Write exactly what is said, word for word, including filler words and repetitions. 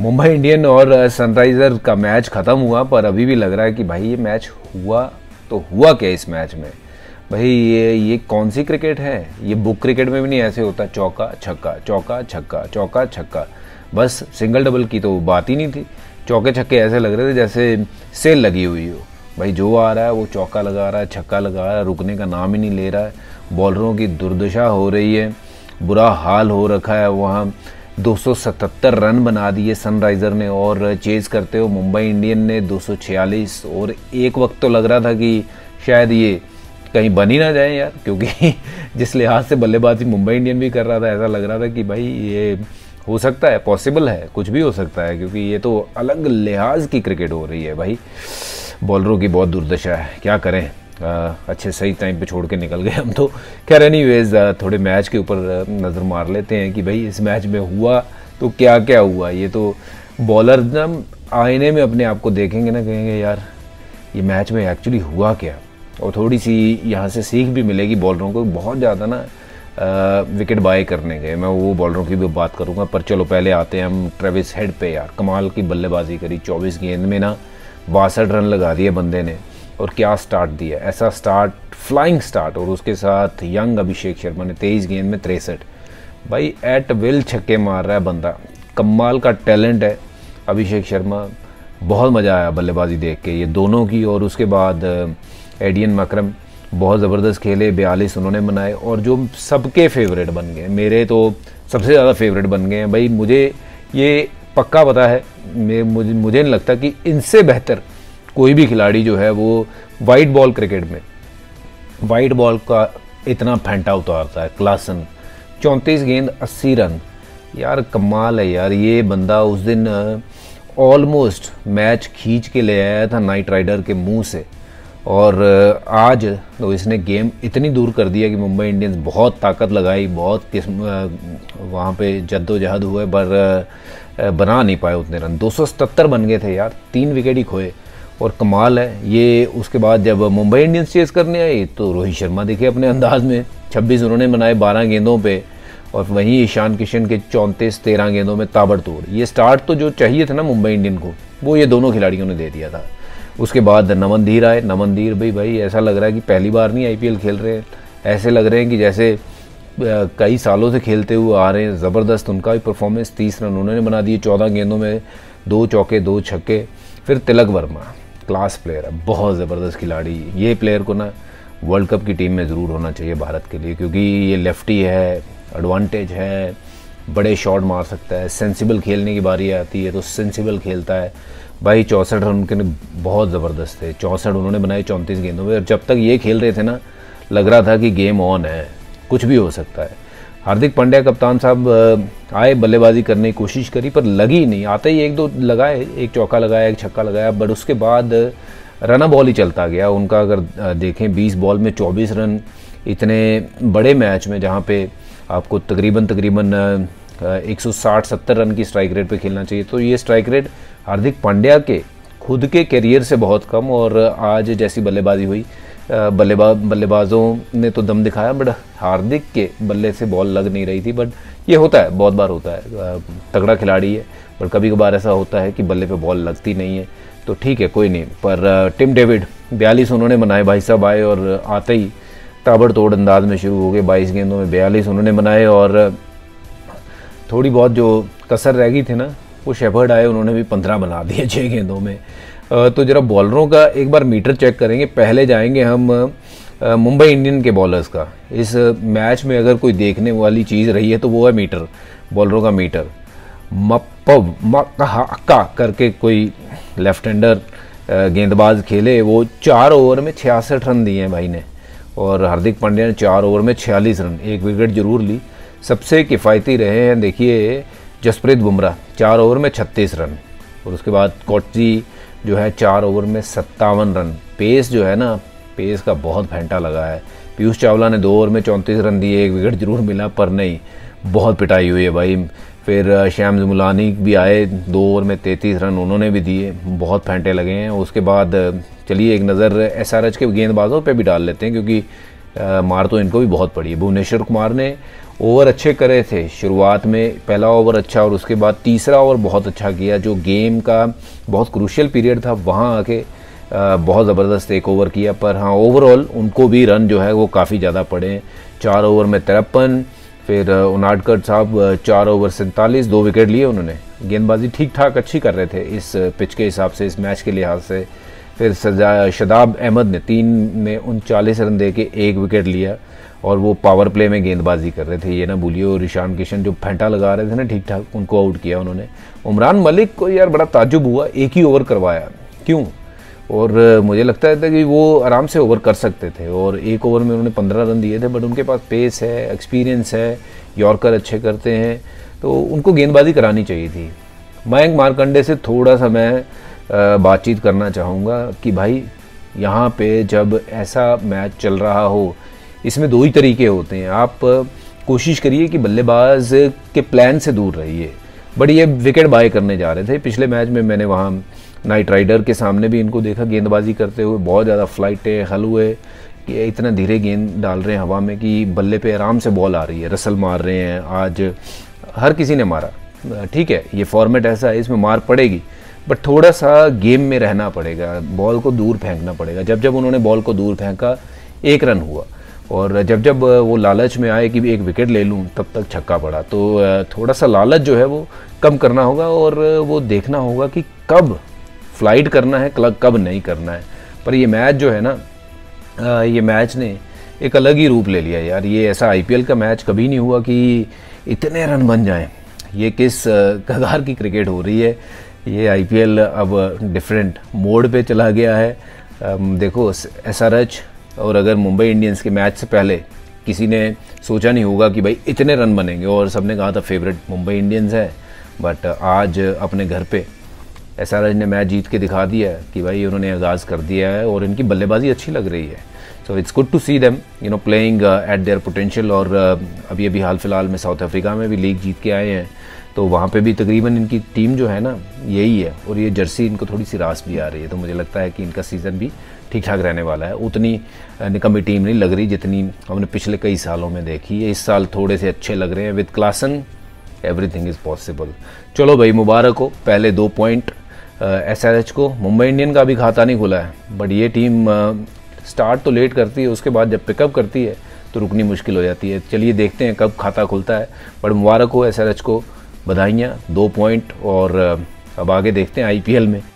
Mumbai Indian और Sunriser का match ख़त्म हुआ, पर अभी भी लग रहा है कि भाई ये मैच हुआ तो हुआ क्या इस मैच में। भाई ये ये कौन सी क्रिकेट है, ये बुक क्रिकेट में भी नहीं ऐसे होता, चौका छक्का चौका छक्का चौका छक्का, बस सिंगल डबल की तो बात ही नहीं थी। चौके छक्के ऐसे लग रहे थे जैसे सेल लगी हुई हो। भाई जो आ रहा है वो चौका लगा रहा है, छक्का लगा रहा है, रुकने का नाम ही नहीं ले रहा है। बॉलरों की दुर्दशा हो रही है, बुरा हाल हो रखा है वहाँ। दो सौ सतहत्तर रन बना दिए सनराइज़र ने और चेज़ करते हुए मुंबई इंडियन ने दो सौ छियालीस, और एक वक्त तो लग रहा था कि शायद ये कहीं बन ही ना जाए यार, क्योंकि जिस लिहाज से बल्लेबाजी मुंबई इंडियन भी कर रहा था, ऐसा लग रहा था कि भाई ये हो सकता है, पॉसिबल है, कुछ भी हो सकता है, क्योंकि ये तो अलग लिहाज की क्रिकेट हो रही है। भाई बॉलरों की बहुत दुर्दशा है, क्या करें, आ, अच्छे सही टाइम पे छोड़ के निकल गए हम तो। खैर एनीवेज थोड़े मैच के ऊपर नज़र मार लेते हैं कि भाई इस मैच में हुआ तो क्या क्या हुआ। ये तो बॉलर ना आईने में अपने आप को देखेंगे ना, कहेंगे यार ये मैच में एक्चुअली हुआ क्या, और थोड़ी सी यहाँ से सीख भी मिलेगी बॉलरों को। बहुत ज़्यादा ना विकेट बाय करने गए, मैं वो बॉलरों की भी बात करूँगा, पर चलो पहले आते हैं हम ट्रेविस हेड पे। यार कमाल की बल्लेबाजी करी, चौबीस गेंद में ना बासठ रन लगा दिए बंदे ने, और क्या स्टार्ट दिया, ऐसा स्टार्ट, फ्लाइंग स्टार्ट, और उसके साथ यंग अभिषेक शर्मा ने तेईस गेंद में तिरसठ, भाई एट विल छक्के मार रहा है बंदा, कमाल का टैलेंट है अभिषेक शर्मा। बहुत मज़ा आया बल्लेबाजी देख के ये दोनों की। और उसके बाद एडियन मकरम बहुत ज़बरदस्त खेले, बयालीस उन्होंने बनाए, और जो सबके फेवरेट बन गए, मेरे तो सबसे ज़्यादा फेवरेट बन गए हैं। भाई मुझे ये पक्का पता है, मैं मुझे मुझे नहीं लगता कि इनसे बेहतर कोई भी खिलाड़ी जो है वो वाइट बॉल क्रिकेट में वाइट बॉल का इतना फेंटा उतारता है। क्लासन चौंतीस गेंद अस्सी रन, यार कमाल है यार। ये बंदा उस दिन ऑलमोस्ट मैच खींच के ले आया था नाइट राइडर के मुंह से, और आज तो इसने गेम इतनी दूर कर दिया कि मुंबई इंडियंस बहुत ताकत लगाई, बहुत किस्म वहाँ पे जद्दोजहद हुए, पर बना नहीं पाए उतने रन। दो सौ सतहत्तर बन गए थे यार, तीन विकेट ही खोए, और कमाल है ये। उसके बाद जब मुंबई इंडियंस चेस करने आई तो रोहित शर्मा दिखे अपने अंदाज में, छब्बीस उन्होंने बनाए बारह गेंदों पर, और वहीं ईशान किशन के चौंतीस तेरह गेंदों में ताबड़तोड़। ये स्टार्ट तो जो चाहिए था ना मुंबई इंडियन को, वो ये दोनों खिलाड़ियों ने दे दिया था। उसके बाद नमन धीर आए, नमन धीर भाई भाई ऐसा लग रहा है कि पहली बार नहीं आईपीएल खेल रहे हैं, ऐसे लग रहे हैं कि जैसे कई सालों से खेलते हुए आ रहे हैं। ज़बरदस्त उनका भी परफॉर्मेंस, तीस रन उन्होंने बना दिए चौदह गेंदों में, दो चौके दो छक्के। फिर तिलक वर्मा, क्लास प्लेयर है, बहुत ज़बरदस्त खिलाड़ी। ये प्लेयर को ना वर्ल्ड कप की टीम में ज़रूर होना चाहिए भारत के लिए, क्योंकि ये लेफ्टी है, एडवांटेज है, बड़े शॉट मार सकता है, सेंसिबल खेलने की बारी आती है तो सेंसिबल खेलता है। भाई चौंसठ रन उनके बहुत ज़बरदस्त थे, चौंसठ उन्होंने बनाए चौंतीस गेंदों में, और जब तक ये खेल रहे थे ना लग रहा था कि गेम ऑन है, कुछ भी हो सकता है। हार्दिक पांड्या कप्तान साहब आए, बल्लेबाजी करने की कोशिश करी पर लगी नहीं, आते ही एक दो लगाए, एक चौका लगाया, एक छक्का लगाया, बट उसके बाद रन बॉल ही चलता गया उनका। अगर देखें बीस बॉल में चौबीस रन, इतने बड़े मैच में जहाँ पर आपको तकरीबन तकरीबन एक सौ साठ सत्तर रन की स्ट्राइक रेट पे खेलना चाहिए, तो ये स्ट्राइक रेट हार्दिक पांड्या के खुद के करियर से बहुत कम। और आज जैसी बल्लेबाजी हुई, बल्लेबा बल्लेबाजों ने तो दम दिखाया, बट हार्दिक के बल्ले से बॉल लग नहीं रही थी। बट ये होता है, बहुत बार होता है, तगड़ा खिलाड़ी है, पर कभी कभार ऐसा होता है कि बल्ले पे बॉल लगती नहीं है, तो ठीक है कोई नहीं। पर टिम डेविड बयालीस उन्होंने बनाए, भाई साहब आए और आते ही ताबड़तोड़ अंदाज में शुरू हो गए, बाईस गेंदों में बयालीस उन्होंने बनाए, और थोड़ी बहुत जो कसर रह गई थी ना वो शेफर्ड आए, उन्होंने भी पंद्रह बना दिए छः गेंदों में। तो ज़रा बॉलरों का एक बार मीटर चेक करेंगे, पहले जाएंगे हम मुंबई इंडियन के बॉलर्स का। इस मैच में अगर कोई देखने वाली चीज़ रही है तो वो है मीटर, बॉलरों का मीटर। मप्पव मक्का करके कोई लेफ्ट हैंडर गेंदबाज खेले, वो चार ओवर में छियासठ रन दिए हैं भाई ने, और हार्दिक पांड्या ने चार ओवर में छियालीस रन, एक विकेट जरूर ली। सबसे किफ़ायती रहे हैं देखिए जसप्रीत बुमराह, चार ओवर में छत्तीस रन, और उसके बाद कोटजी जो है चार ओवर में सत्तावन रन। पेस जो है ना, पेस का बहुत फेंटा लगा है। पीयूष चावला ने दो ओवर में चौंतीस रन दिए, एक विकेट जरूर मिला, पर नहीं बहुत पिटाई हुई है भाई। फिर शम्स मुलानी भी आए, दो ओवर में तैंतीस रन उन्होंने भी दिए, बहुत फेंटे लगे हैं। उसके बाद चलिए एक नज़र एसआरएच के गेंदबाजों पे भी डाल लेते हैं, क्योंकि मार तो इनको भी बहुत पड़ी है। भुवनेश्वर कुमार ने ओवर अच्छे करे थे शुरुआत में, पहला ओवर अच्छा और उसके बाद तीसरा ओवर बहुत अच्छा किया, जो गेम का बहुत क्रूशियल पीरियड था वहाँ आके बहुत ज़बरदस्त एक ओवर किया। पर हाँ ओवरऑल उनको भी रन जो है वो काफ़ी ज़्यादा पड़े, चार ओवर में तिरपन, फिर उनाडकर साहब चार ओवर सैंतालीस, दो विकेट लिए उन्होंने। गेंदबाजी ठीक ठाक अच्छी कर रहे थे इस पिच के हिसाब से, इस मैच के लिहाज से। फिर सजा शदाब अहमद ने तीन में उनचालीस रन दे के एक विकेट लिया और वो पावर प्ले में गेंदबाजी कर रहे थे, ये ना भूलिए। और ईशान किशन जो फेंटा लगा रहे थे ना ठीक ठाक, उनको आउट किया उन्होंने। उमरान मलिक को यार बड़ा ताजुब हुआ, एक ही ओवर करवाया, क्यों? और मुझे लगता है था कि वो आराम से ओवर कर सकते थे, और एक ओवर में उन्होंने पंद्रह रन दिए थे। बट उनके पास पेस है, एक्सपीरियंस है, यॉर्कर अच्छे करते हैं, तो उनको गेंदबाजी करानी चाहिए थी। मयंक मारकंडे से थोड़ा सा मैं बातचीत करना चाहूँगा कि भाई यहाँ पे जब ऐसा मैच चल रहा हो, इसमें दो ही तरीके होते हैं। आप कोशिश करिए कि बल्लेबाज के प्लान से दूर रहिए, बट ये विकेट बाय करने जा रहे थे। पिछले मैच में मैंने वहाँ नाइट राइडर के सामने भी इनको देखा गेंदबाजी करते हुए, बहुत ज़्यादा फ्लाइटें, हल हुए कि इतना धीरे गेंद डाल रहे हैं हवा में कि बल्ले पे आराम से बॉल आ रही है। रसल मार रहे हैं, आज हर किसी ने मारा, ठीक है ये फॉर्मेट ऐसा है, इसमें मार पड़ेगी, बट थोड़ा सा गेम में रहना पड़ेगा, बॉल को दूर फेंकना पड़ेगा। जब जब उन्होंने बॉल को दूर फेंका एक रन हुआ, और जब जब वो लालच में आए कि एक विकेट ले लूँ तब तक छक्का पड़ा। तो थोड़ा सा लालच जो है वो कम करना होगा, और वो देखना होगा कि कब फ्लाइट करना है, क्लब कब नहीं करना है। पर ये मैच जो है ना, ये मैच ने एक अलग ही रूप ले लिया यार। ये ऐसा आईपीएल का मैच कभी नहीं हुआ कि इतने रन बन जाएं। ये किस कगार की क्रिकेट हो रही है। ये आईपीएल अब डिफरेंट मोड पे चला गया है। देखो एसआरएच और अगर मुंबई इंडियंस के मैच से पहले किसी ने सोचा नहीं होगा कि भाई इतने रन बनेंगे, और सबने कहा था फेवरेट मुंबई इंडियंस है। बट आज अपने घर पर एसआरएच ने मैच जीत के दिखा दिया कि भाई उन्होंने आगाज़ कर दिया है, और इनकी बल्लेबाजी अच्छी लग रही है। So it's good to see them you know playing at their potential. और uh, अभी अभी हाल फिलहाल में साउथ अफ्रीका में भी लीग जीत के आए हैं, तो वहाँ पे भी तकरीबन इनकी टीम जो है ना यही है, और ये जर्सी इनको थोड़ी सी रास भी आ रही है। तो मुझे लगता है कि इनका सीज़न भी ठीक ठाक रहने वाला है। उतनी निकम्मी टीम नहीं लग रही जितनी हमने पिछले कई सालों में देखी है। इस साल थोड़े से अच्छे लग रहे हैं with Klaasen, everything is possible. चलो भाई मुबारक हो, पहले दो पॉइंट एसआरएच को। मुंबई इंडियन का भी खाता नहीं खुला है, बट ये टीम स्टार्ट uh, तो लेट करती है, उसके बाद जब पिकअप करती है तो रुकनी मुश्किल हो जाती है। चलिए देखते हैं कब खाता खुलता है, बट मुबारक हो एसआरएच को, बधाइयाँ, दो पॉइंट। और uh, अब आगे देखते हैं आईपीएल में।